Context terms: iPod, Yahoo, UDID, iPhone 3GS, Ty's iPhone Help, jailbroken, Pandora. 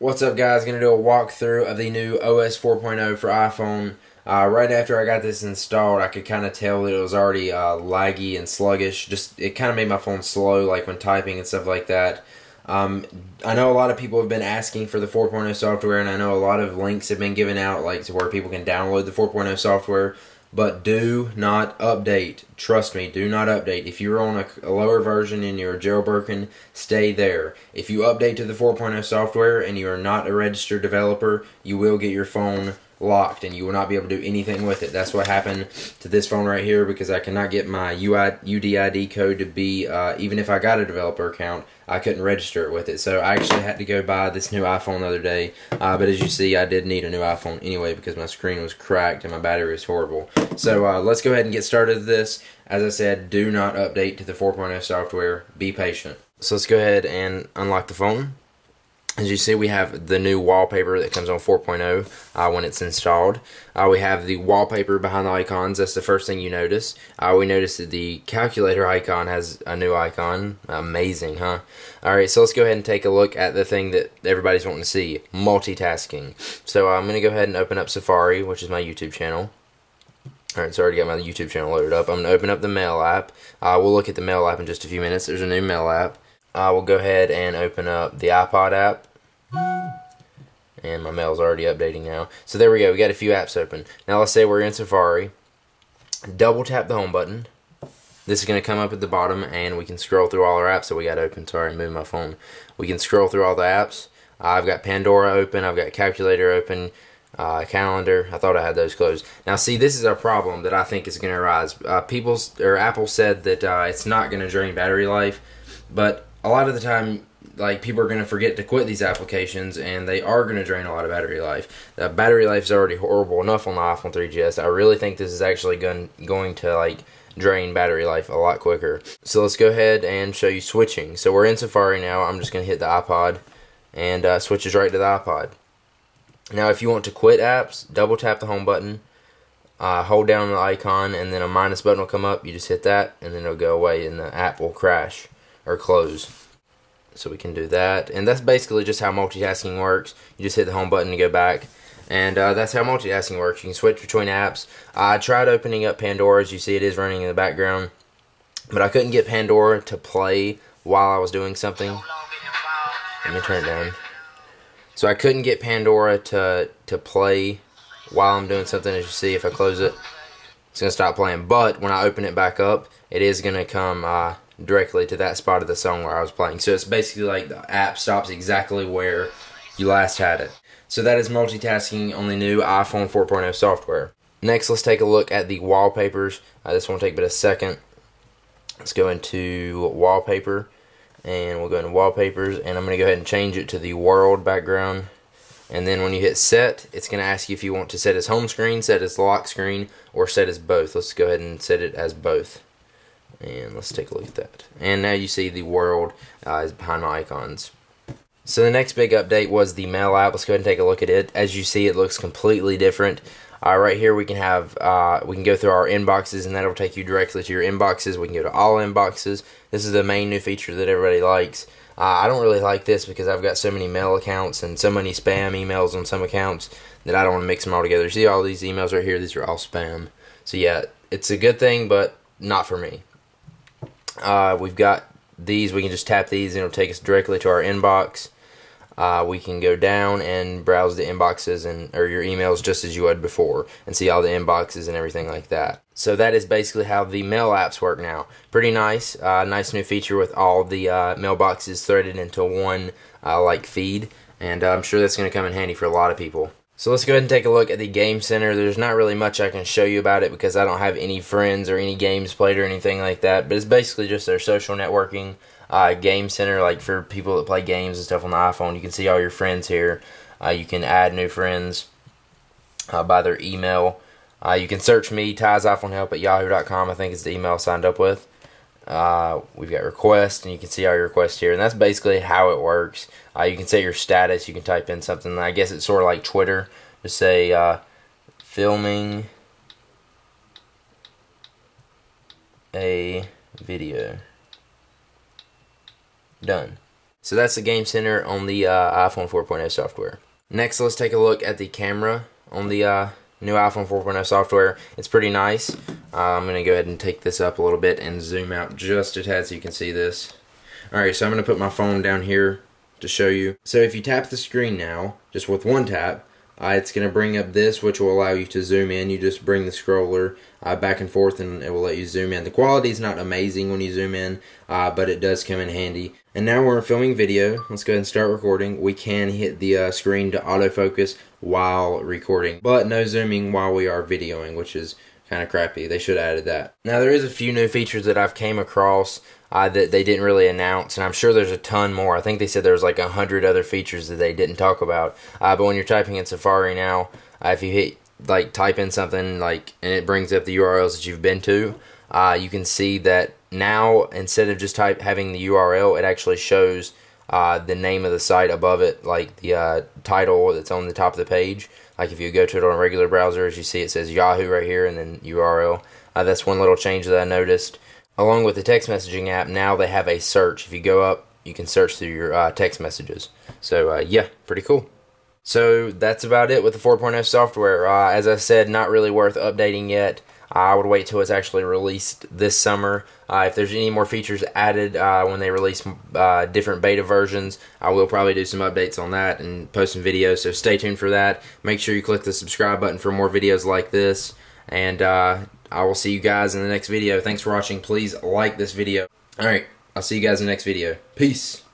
What's up, guys? Gonna do a walkthrough of the new OS 4.0 for iPhone. Right after I got this installed, I could kind of tell that it was already laggy and sluggish. Just it kind of made my phone slow, like when typing and stuff like that. I know a lot of people have been asking for the 4.0 software, and I know a lot of links have been given out, like to where people can download the 4.0 software. But do not update. Trust me, do not update. If you're on a lower version and you're jailbroken, stay there. If you update to the 4.0 software and you are not a registered developer, you will get your phone locked and you will not be able to do anything with it. That's what happened to this phone right here, because I cannot get my UDID code to be, even if I got a developer account, I couldn't register it with it. So I actually had to go buy this new iPhone the other day, but as you see, I did need a new iPhone anyway because my screen was cracked and my battery was horrible. So let's go ahead and get started with this. As I said, do not update to the 4.0 software. Be patient. So let's go ahead and unlock the phone. As you see, we have the new wallpaper that comes on 4.0 when it's installed. We have the wallpaper behind the icons. That's the first thing you notice. We noticed that the calculator icon has a new icon. Amazing, huh? Alright, so let's go ahead and take a look at the thing that everybody's wanting to see, multitasking. So I'm going to go ahead and open up Safari, which is my YouTube channel. Alright, so I already got my YouTube channel loaded up. I'm going to open up the Mail app. We'll look at the Mail app in just a few minutes. There's a new Mail app. We'll go ahead and open up the iPod app. And my mail's already updating now. So there we go. We got a few apps open. Now let's say we're in Safari. Double tap the home button. This is going to come up at the bottom, and we can scroll through all our apps that we got open. Sorry, I moved my phone. We can scroll through all the apps. I've got Pandora open. I've got Calculator open. Calendar. I thought I had those closed. Now see, this is a problem that I think is going to arise. Apple said that it's not going to drain battery life, but a lot of the time, like, people are going to forget to quit these applications, and they are going to drain a lot of battery life. The battery life is already horrible enough on the iPhone 3GS. I really think this is actually going to, like, drain battery life a lot quicker. So let's go ahead and show you switching. So we're in Safari now. I'm just going to hit the iPod, and switches right to the iPod. Now, if you want to quit apps, double tap the home button, hold down the icon, and then a minus button will come up. You just hit that, and then it'll go away, and the app will crash or close. So we can do that, and that's basically just how multitasking works. You just hit the home button to go back, and that's how multitasking works. You can switch between apps. I tried opening up Pandora. As you see, it is running in the background, but I couldn't get Pandora to play while I was doing something. Let me turn it down. So I couldn't get Pandora to play while I'm doing something. As you see, if I close it, it's going to stop playing, but when I open it back up, it is going to come directly to that spot of the song where I was playing. So it's basically like the app stops exactly where you last had it. So that is multitasking on the new iPhone 4.0 software. Next, let's take a look at the wallpapers. This won't take but a second. Let's go into wallpaper, and we'll go into wallpapers, and I'm going to go ahead and change it to the world background. And then when you hit set, it's going to ask you if you want to set as home screen, set as lock screen, or set as both. Let's go ahead and set it as both. And let's take a look at that. And now you see the world is behind my icons. So the next big update was the Mail app. Let's go ahead and take a look at it. As you see, it looks completely different. Right here, we can have go through our inboxes, and that'll take you directly to your inboxes. We can go to all inboxes. This is the main new feature that everybody likes. I don't really like this because I've got so many mail accounts and so many spam emails on some accounts that I don't want to mix them all together. See all these emails right here? These are all spam. So yeah, it's a good thing, but not for me. We've got these. We can just tap these and it'll take us directly to our inbox. We can go down and browse the inboxes or your emails just as you would before, and see all the inboxes and everything like that. So that is basically how the mail apps work now. Pretty nice. Nice new feature with all the mailboxes threaded into one like feed, and I'm sure that's going to come in handy for a lot of people. So let's go ahead and take a look at the Game Center. There's not really much I can show you about it because I don't have any friends or any games played or anything like that, but it's basically just their social networking Game Center, like for people that play games and stuff on the iPhone. You can see all your friends here. You can add new friends by their email. You can search me, Ty's iPhone Help at yahoo.com, I think is the email I signed up with. We've got requests, and you can see all your requests here, and that's basically how it works. You can set your status. You can type in something. I guess it's sort of like Twitter. Just say filming a video. Done. So that's the Game Center on the iPhone 4.0 software. Next, let's take a look at the camera on the new iPhone 4.0 software. It's pretty nice. I'm going to go ahead and take this up a little bit and zoom out just a tad so you can see this. Alright, so I'm going to put my phone down here to show you. So if you tap the screen now, just with one tap, it's going to bring up this, which will allow you to zoom in. You just bring the scroller back and forth and it will let you zoom in. The quality is not amazing when you zoom in, but it does come in handy. And now we're filming video. Let's go ahead and start recording. We can hit the screen to autofocus while recording, but no zooming while we are videoing, which is kind of crappy. They should have added that. Now there is a few new features that I've came across that they didn't really announce, and I'm sure there's a ton more. I think they said there was like 100 other features that they didn't talk about. But when you're typing in Safari now, if you hit type in something and it brings up the URLs that you've been to, you can see that now instead of just having the URL, it actually shows the name of the site above it, like the title that's on the top of the page. Like if you go to it on a regular browser, as you see, it says Yahoo right here and then URL. That's one little change that I noticed. Along with the text messaging app, now they have a search. If you go up, you can search through your text messages. So yeah, pretty cool. So that's about it with the 4.0 software. As I said, not really worth updating yet. I would wait till it's actually released this summer. If there's any more features added when they release different beta versions, I will probably do some updates on that and post some videos, so stay tuned for that. Make sure you click the subscribe button for more videos like this, and I will see you guys in the next video. Thanks for watching. Please like this video. Alright, I'll see you guys in the next video. Peace!